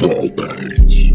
ball bangs.